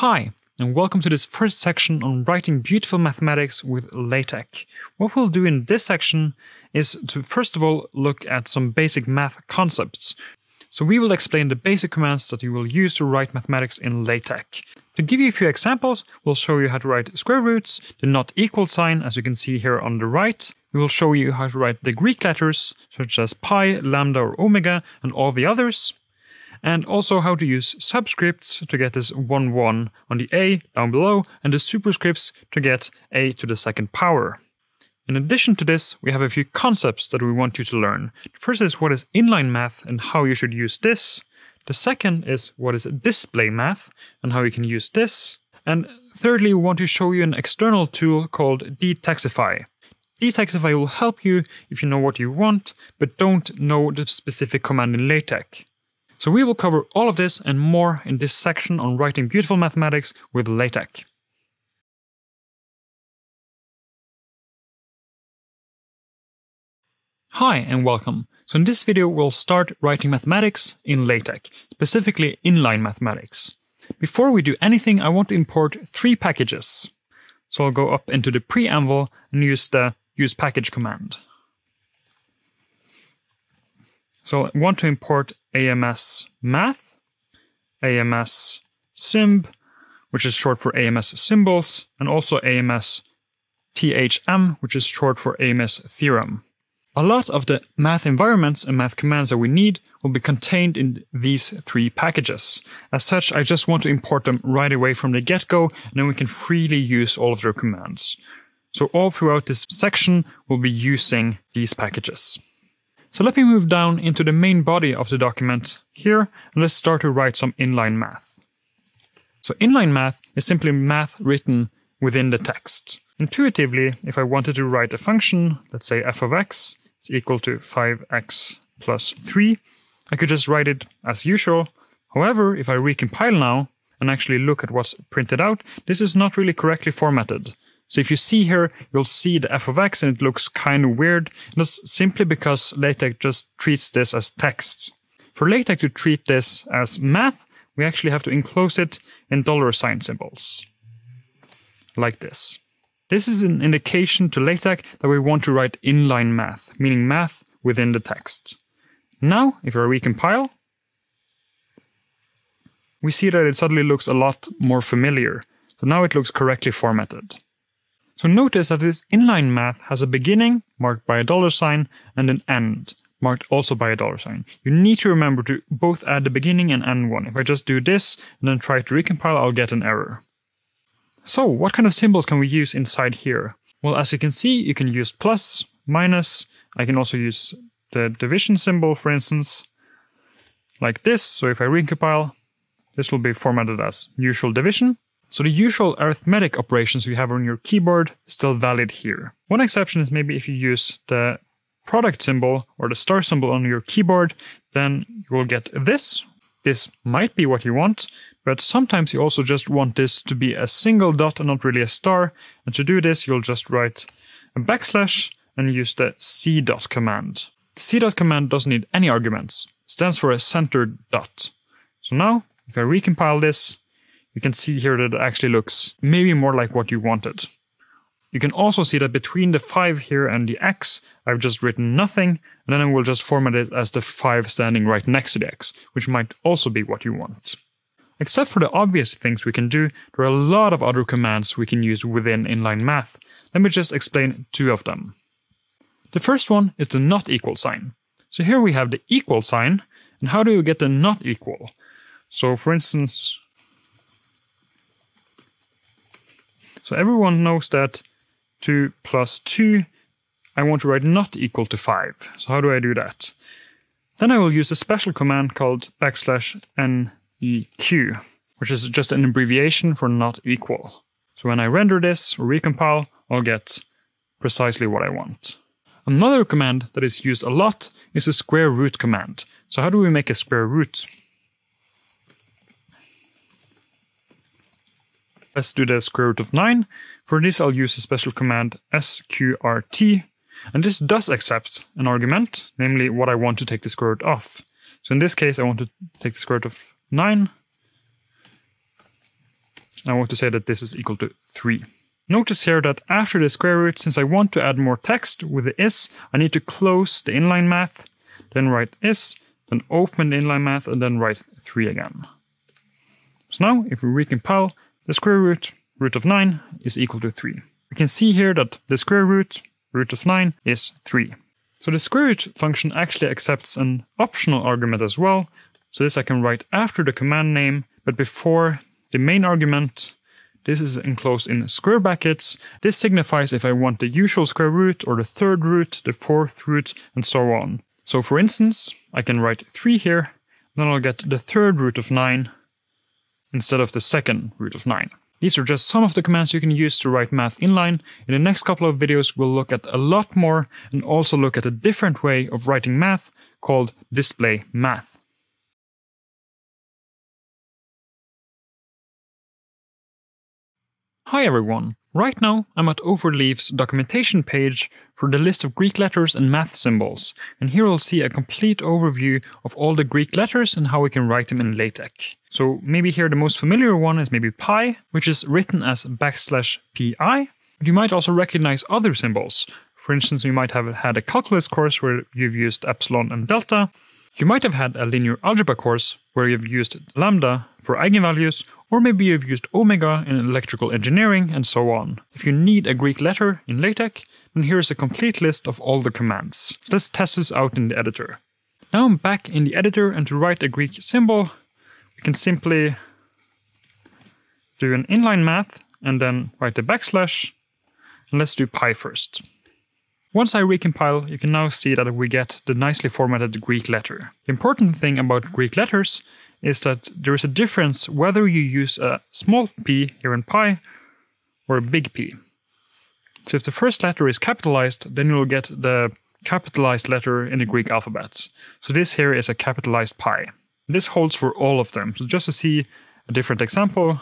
Hi, and welcome to this first section on writing beautiful mathematics with LaTeX. What we'll do in this section is to first of all look at some basic math concepts. So we will explain the basic commands that you will use to write mathematics in LaTeX. To give you a few examples, we'll show you how to write square roots, the not equal sign, as you can see here on the right. We will show you how to write the Greek letters, such as pi, lambda, or omega, and all the others. And also how to use subscripts to get this 1, 1 on the a down below, and the superscripts to get a to the second power. In addition to this, we have a few concepts that we want you to learn. The first is what is inline math and how you should use this. The second is what is display math and how you can use this. And thirdly, we want to show you an external tool called Detexify. Detexify will help you if you know what you want, but don't know the specific command in LaTeX. So we will cover all of this and more in this section on writing beautiful mathematics with LaTeX. Hi and welcome. So in this video we'll start writing mathematics in LaTeX, specifically inline mathematics. Before we do anything, I want to import 3 packages. So I'll go up into the preamble and use the use package command. So I want to import AMSmath, AMSsymb, which is short for AMS symbols, and also AMSthm, which is short for AMSthem. A lot of the math environments and math commands that we need will be contained in these 3 packages. As such, I just want to import them right away from the get-go, and then we can freely use all of their commands. So all throughout this section, we'll be using these packages. So let me move down into the main body of the document here, and let's start to write some inline math. So inline math is simply math written within the text. Intuitively, if I wanted to write a function, let's say f of x is equal to 5x plus 3, I could just write it as usual. However, if I recompile now and actually look at what's printed out, this is not really correctly formatted. So if you see here, you'll see the f of x and it looks kind of weird. That's simply because LaTeX just treats this as text. For LaTeX to treat this as math, we actually have to enclose it in $ symbols. Like this. This is an indication to LaTeX that we want to write inline math, meaning math within the text. Now, if I recompile, we see that it suddenly looks a lot more familiar. So now it looks correctly formatted. So notice that this inline math has a beginning, marked by a $, and an end, marked also by a $. You need to remember to both add the beginning and end one. If I just do this and then try to recompile, I'll get an error. So what kind of symbols can we use inside here? Well, as you can see, you can use plus, minus. I can also use the division symbol, for instance, like this. So if I recompile, this will be formatted as usual division. So the usual arithmetic operations you have on your keyboard is still valid here. One exception is maybe if you use the product symbol or the star symbol on your keyboard, then you will get this. This might be what you want, but sometimes you also just want this to be a single dot and not really a star. And to do this, you'll just write a backslash and use the cdot command. The cdot command doesn't need any arguments. It stands for a centered dot. So now, if I recompile this, you can see here that it actually looks maybe more like what you wanted. You can also see that between the 5 here and the x, I've just written nothing, and then I will just format it as the 5 standing right next to the x, which might also be what you want. Except for the obvious things we can do, there are a lot of other commands we can use within inline math. Let me just explain 2 of them. The first one is the not equal sign. So here we have the equal sign, and how do you get the not equal? So for instance, so everyone knows that 2 plus 2, I want to write not equal to 5. So how do I do that? Then I will use a special command called \NEQ, which is just an abbreviation for not equal. So when I render this or recompile, I'll get precisely what I want. Another command that is used a lot is the square root command. So how do we make a square root? Let's do the square root of 9. For this, I'll use a special command sqrt, and this does accept an argument, namely what I want to take the square root of. So in this case, I want to take the square root of 9. I want to say that this is equal to 3. Notice here that after the square root, since I want to add more text with the is, I need to close the inline math, then write is, then open the inline math, and then write 3 again. So now, if we recompile, the square root, root of 9, is equal to 3. We can see here that the square root, root of 9, is 3. So the square root function actually accepts an optional argument as well. So this I can write after the command name, but before the main argument. This is enclosed in square brackets. This signifies if I want the usual square root or the third root, the fourth root, and so on. So for instance, I can write 3 here, then I'll get the third root of 9 instead of the second root of 9. These are just some of the commands you can use to write math inline. In the next couple of videos, we'll look at a lot more and also look at a different way of writing math called display math. Hi everyone! Right now I'm at Overleaf's documentation page for the list of Greek letters and math symbols, and here we'll see a complete overview of all the Greek letters and how we can write them in LaTeX. So maybe here the most familiar one is maybe pi, which is written as \pi, but you might also recognize other symbols. For instance, you might have had a calculus course where you've used epsilon and delta. You might have had a linear algebra course where you've used lambda for eigenvalues, or maybe you've used omega in electrical engineering, and so on. If you need a Greek letter in LaTeX, then here's a complete list of all the commands. So let's test this out in the editor. Now I'm back in the editor, and to write a Greek symbol, we can simply do an inline math and then write the \, and let's do pi first. Once I recompile, you can now see that we get the nicely formatted Greek letter. The important thing about Greek letters is that there is a difference whether you use a small p here in pi or a big P. So if the first letter is capitalized, then you'll get the capitalized letter in the Greek alphabet. So this here is a capitalized pi. This holds for all of them. So just to see a different example.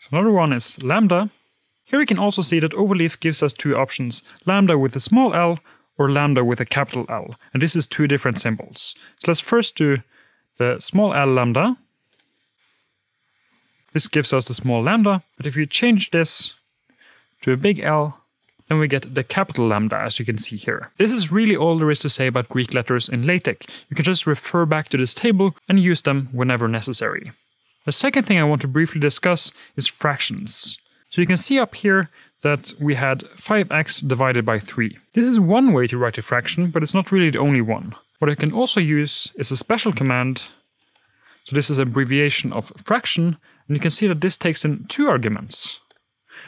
So another one is lambda. Here we can also see that Overleaf gives us two options, lambda with a small l or lambda with a capital L, and this is two different symbols. So let's first do the small l lambda. This gives us the small lambda, but if you change this to a big L, then we get the capital lambda, as you can see here. This is really all there is to say about Greek letters in LaTeX. You can just refer back to this table and use them whenever necessary. The second thing I want to briefly discuss is fractions. So you can see up here that we had 5x divided by 3. This is one way to write a fraction, but it's not really the only one. What I can also use is a special command. So this is an abbreviation of fraction, and you can see that this takes in two arguments.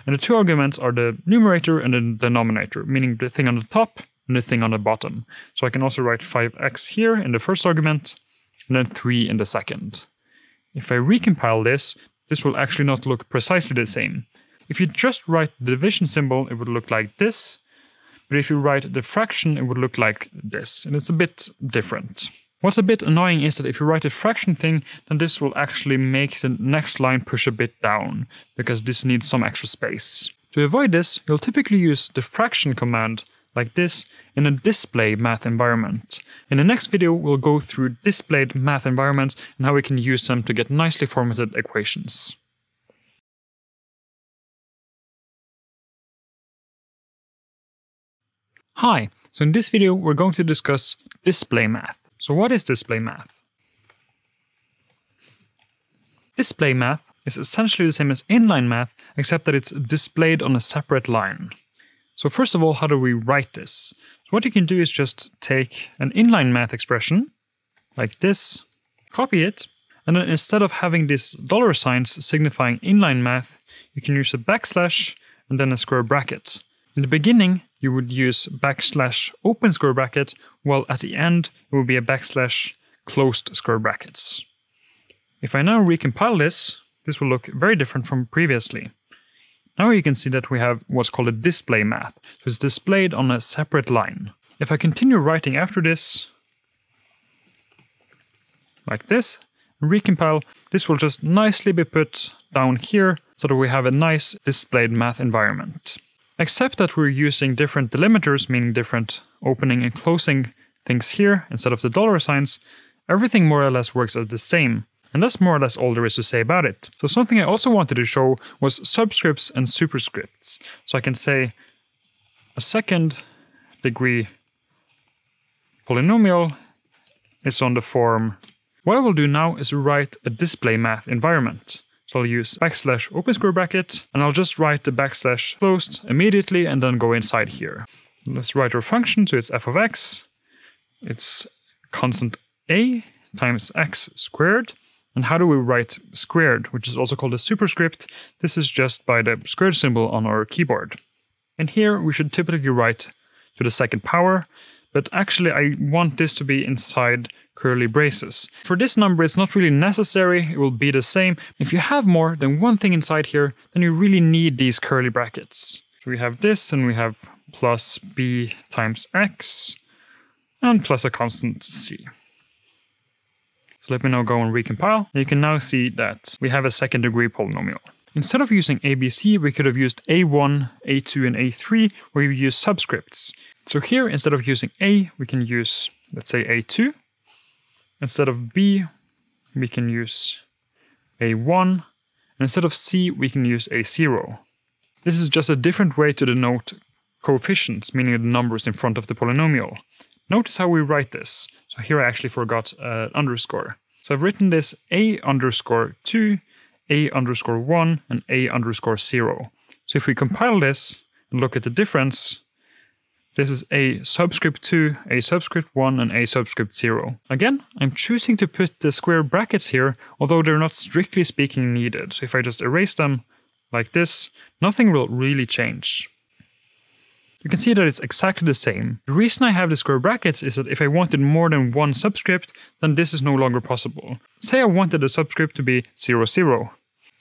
And the two arguments are the numerator and the denominator, meaning the thing on the top and the thing on the bottom. So I can also write 5x here in the first argument, and then 3 in the second. If I recompile this, this will actually not look precisely the same. If you just write the division symbol, it would look like this, but if you write the fraction, it would look like this, and it's a bit different. What's a bit annoying is that if you write a fraction thing, then this will actually make the next line push a bit down, because this needs some extra space. To avoid this, you'll typically use the fraction command, like this, in a display math environment. In the next video, we'll go through displayed math environments and how we can use them to get nicely formatted equations. Hi, so in this video we're going to discuss display math. So what is display math? Display math is essentially the same as inline math, except that it's displayed on a separate line. So first of all, how do we write this? So what you can do is just take an inline math expression, like this, copy it, and then instead of having these dollar signs signifying inline math, you can use a \ and then a square bracket. In the beginning, you would use \, open square bracket, while at the end it would be a \, closed square brackets. If I now recompile this, this will look very different from previously. Now you can see that we have what's called a display math, so it's displayed on a separate line. If I continue writing after this, like this, and recompile, this will just nicely be put down here, so that we have a nice displayed math environment. Except that we're using different delimiters, meaning different opening and closing things here instead of the dollar signs, everything more or less works as the same, And that's more or less all there is to say about it. So something I also wanted to show was subscripts and superscripts. So I can say a second degree polynomial is on the form. What I will do now is write a display math environment. So I'll use backslash open square bracket, and I'll just write the backslash closed immediately and then go inside here. Let's write our function, so it's f of x. It's constant a times x squared. And how do we write squared, which is also called a superscript? This is just by the square symbol on our keyboard. And here we should typically write to the second power, but actually I want this to be inside curly braces. For this number, it's not really necessary. It will be the same. If you have more than one thing inside here, then you really need these curly brackets. So we have this, and we have plus b times x, and plus a constant c. So let me now go and recompile. And you can now see that we have a second degree polynomial. Instead of using ABC, we could have used A1, A2, and A3, where you use subscripts. So here, instead of using A, we can use, let's say, A2. Instead of B, we can use A1. And instead of C, we can use A0. This is just a different way to denote coefficients, meaning the numbers in front of the polynomial. Notice how we write this. So here I actually forgot an underscore. So I've written this A underscore 2, A underscore 1, and A underscore 0. So if we compile this and look at the difference, this is a subscript 2, a subscript 1, and a subscript 0. Again, I'm choosing to put the square brackets here, although they're not strictly speaking needed. So if I just erase them like this, nothing will really change. You can see that it's exactly the same. The reason I have the square brackets is that if I wanted more than one subscript, then this is no longer possible. Say I wanted the subscript to be 0, 0.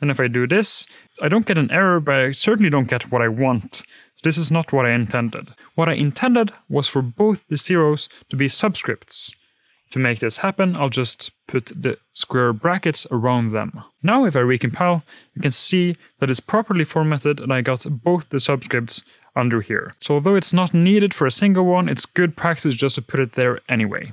And if I do this, I don't get an error, but I certainly don't get what I want. So this is not what I intended. What I intended was for both the zeros to be subscripts. To make this happen, I'll just put the square brackets around them. Now if I recompile, you can see that it's properly formatted and I got both the subscripts under here. So although it's not needed for a single one, it's good practice just to put it there anyway.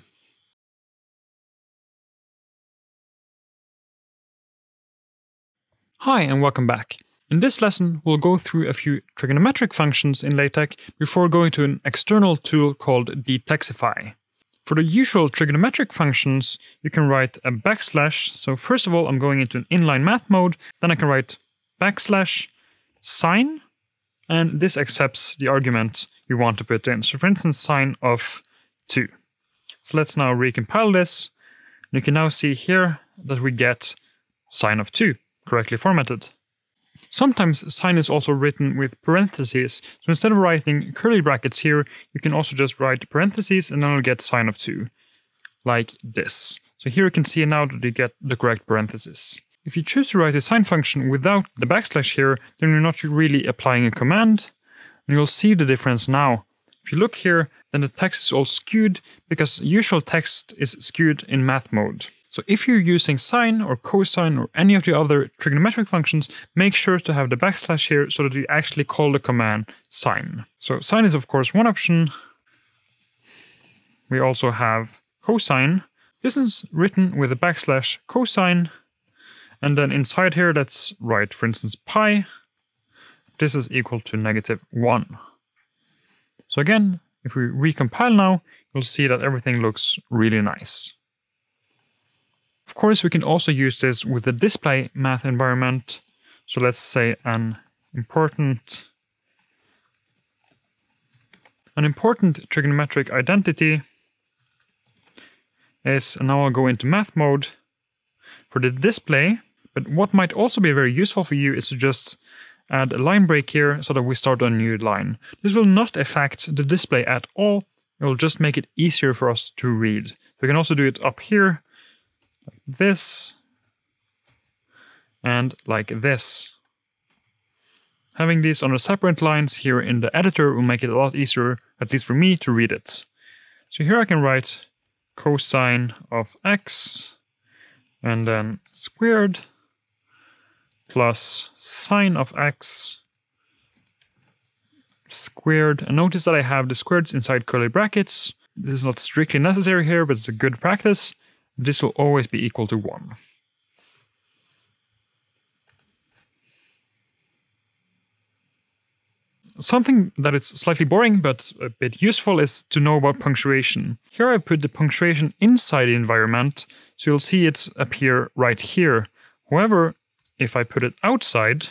Hi, and welcome back. In this lesson, we'll go through a few trigonometric functions in LaTeX before going to an external tool called Detexify. For the usual trigonometric functions, you can write a backslash. So first of all, I'm going into an inline math mode. Then I can write backslash sine, and this accepts the argument you want to put in. So for instance, sine of 2. So let's now recompile this. You can now see here that we get sine of 2, correctly formatted. Sometimes sine is also written with parentheses, so instead of writing curly brackets here, you can also just write parentheses and then you'll get sine of 2, like this. So here you can see now that you get the correct parentheses. If you choose to write a sine function without the backslash here, then you're not really applying a command, and you'll see the difference now. If you look here, then the text is all skewed, because usual text is skewed in math mode. So if you're using sine or cosine or any of the other trigonometric functions, make sure to have the backslash here so that you actually call the command sine. So sine is of course one option. We also have cosine. This is written with a backslash cosine. And then inside here, let's write, for instance, pi. This is equal to -1. So again, if we recompile now, you'll see that everything looks really nice. Of course, we can also use this with the display math environment. So let's say an important trigonometric identity is, and now I'll go into math mode for the display. But what might also be very useful for you is to just add a line break here so that we start a new line. This will not affect the display at all. It will just make it easier for us to read. We can also do it up here, like this, and like this. Having these on the separate lines here in the editor will make it a lot easier, at least for me, to read it. So here I can write cosine of x, and then squared, plus sine of x, squared. And notice that I have the squareds inside curly brackets. This is not strictly necessary here, but it's a good practice. This will always be equal to 1. Something that is slightly boring but a bit useful is to know about punctuation. Here I put the punctuation inside the environment, so you'll see it appear right here. However, if I put it outside,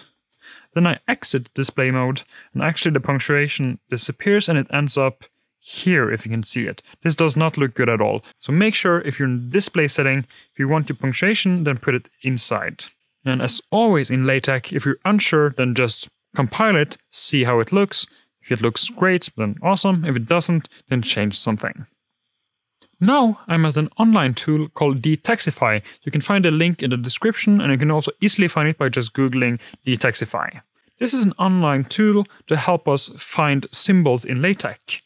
then I exit display mode, and actually the punctuation disappears and it ends up here, if you can see it. This does not look good at all. So make sure if you're in display setting, if you want the punctuation, then put it inside. And as always in LaTeX, if you're unsure, then just compile it, see how it looks. If it looks great, then awesome. If it doesn't, then change something. Now I'm at an online tool called Detexify. You can find a link in the description, and you can also easily find it by just googling Detexify. This is an online tool to help us find symbols in LaTeX.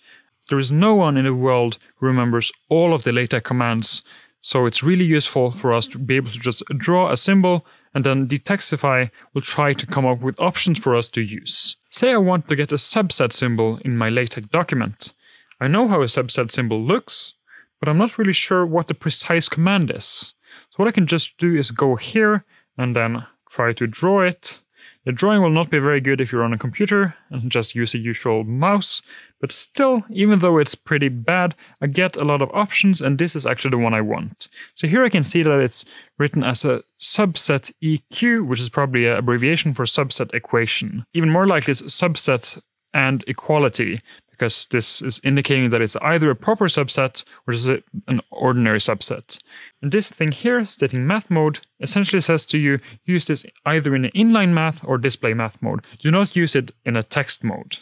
There is no one in the world who remembers all of the LaTeX commands, so it's really useful for us to be able to just draw a symbol, and then Detexify will try to come up with options for us to use. Say I want to get a subset symbol in my LaTeX document. I know how a subset symbol looks, but I'm not really sure what the precise command is. So what I can just do is go here and then try to draw it. The drawing will not be very good if you're on a computer and just use the usual mouse, but still, even though it's pretty bad, I get a lot of options, and this is actually the one I want. So here I can see that it's written as a subset EQ, which is probably an abbreviation for subset equation. Even more likely it's subset and equality, because this is indicating that it's either a proper subset or just an ordinary subset. And this thing here, stating math mode, essentially says to you, use this either in an inline math or display math mode. Do not use it in a text mode.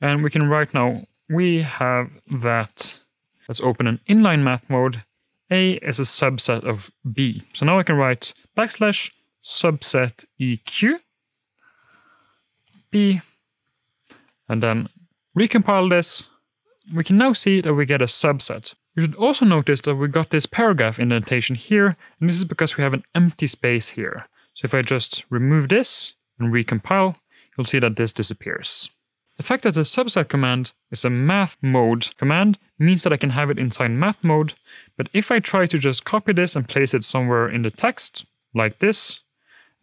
And we can write now, we have that, let's open an inline math mode, A is a subset of B. So now I can write backslash subset EQ, B, and then recompile this. We can now see that we get a subset. You should also notice that we got this paragraph indentation here, and this is because we have an empty space here. So if I just remove this and recompile, you'll see that this disappears. The fact that the subset command is a math mode command means that I can have it inside math mode, but if I try to just copy this and place it somewhere in the text, like this,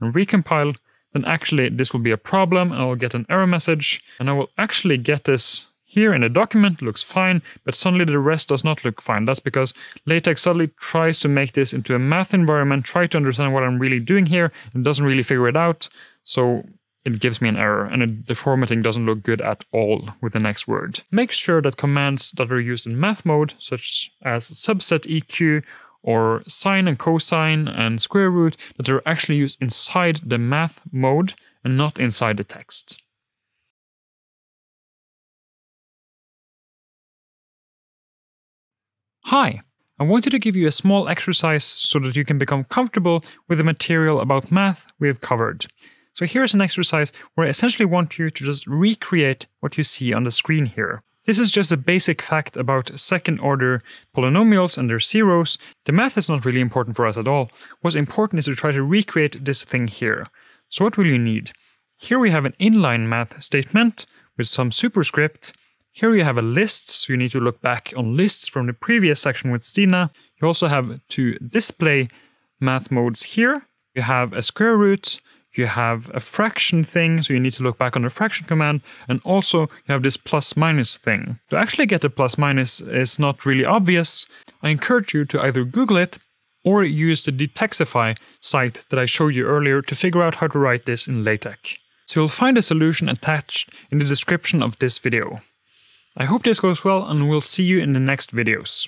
and recompile, then actually this will be a problem, and I'll get an error message, and I will actually get this here in the document, looks fine, but suddenly the rest does not look fine. That's because LaTeX suddenly tries to make this into a math environment, try to understand what I'm really doing here, and doesn't really figure it out, so it gives me an error, and the formatting doesn't look good at all with the next word. Make sure that commands that are used in math mode, such as subset EQ, or sine and cosine and square root, that are actually used inside the math mode and not inside the text. Hi, I wanted to give you a small exercise so that you can become comfortable with the material about math we have covered. So here's an exercise where I essentially want you to just recreate what you see on the screen here. This is just a basic fact about second-order polynomials and their zeros. The math is not really important for us at all. What's important is to try to recreate this thing here. So what will you need? Here we have an inline math statement with some superscript. Here you have a list, so you need to look back on lists from the previous section with Stina. You also have two display math modes here. You have a square root. You have a fraction thing, so you need to look back on the fraction command, and also you have this plus minus thing. To actually get the plus minus is not really obvious. I encourage you to either Google it or use the Detexify site that I showed you earlier to figure out how to write this in LaTeX. So you'll find a solution attached in the description of this video. I hope this goes well, and we'll see you in the next videos.